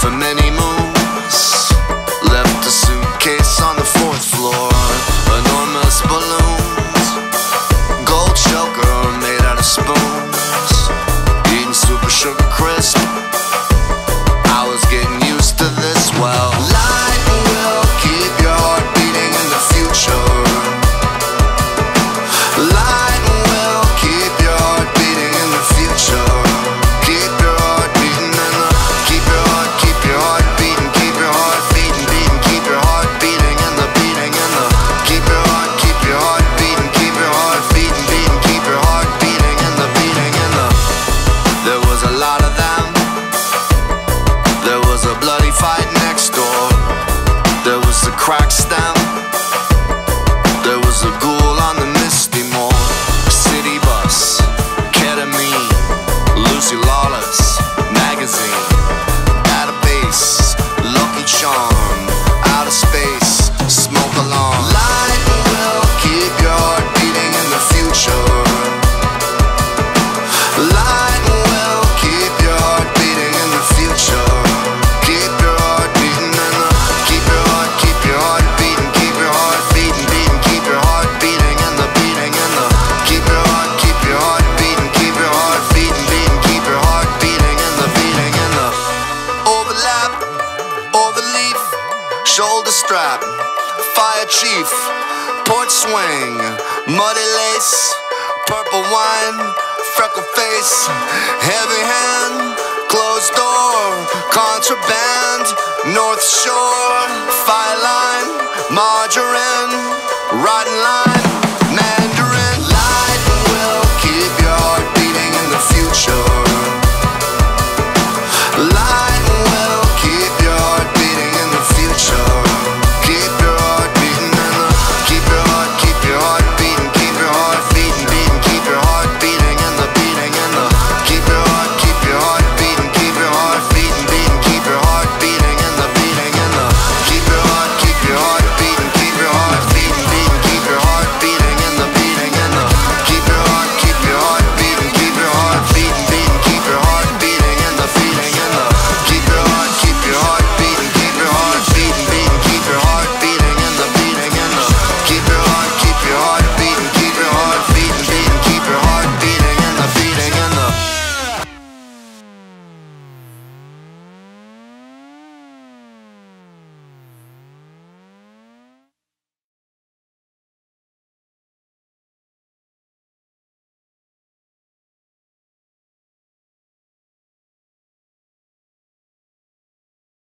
for many moons. Left a suitcase on the 4th floor. Enormous balloons, gold choker made out of spoons. Eating super sugar crisp. I was getting used to this. Well, life will keep your heart beating in the future. Life will keep your heart beating in the future. Keep your heart beating in the, keep your heart beating, keep your heart beating, beating, keep your heart beating in the, beating in the, keep your heart beating, keep your heart beating, beating, keep your heart beating in the, beating in the. There was a lot of them. There was a bloody fight next door. There was a crack stem. There was a ghoul on the misty moor. City bus, ketamine, Lucy Lawless magazine, database, Lucky Charm, outer space, smoke alarm. Life will keep your heart beating in the future. Life will keep your heart beating in the future. Keep your heart beating in the, keep your heart beating, keep your heart beating, beating, keep your heart beating in the, beating in the, keep your heart beating, keep your heart beating, beating, keep your heart beating in the, beating in the. Overlap, overleaf, shoulder strap, fire chief, porch swing, muddy lace, purple wine, freckle face, heavy hand, closed door, contraband, North Shore, fire line, margarine, riding line.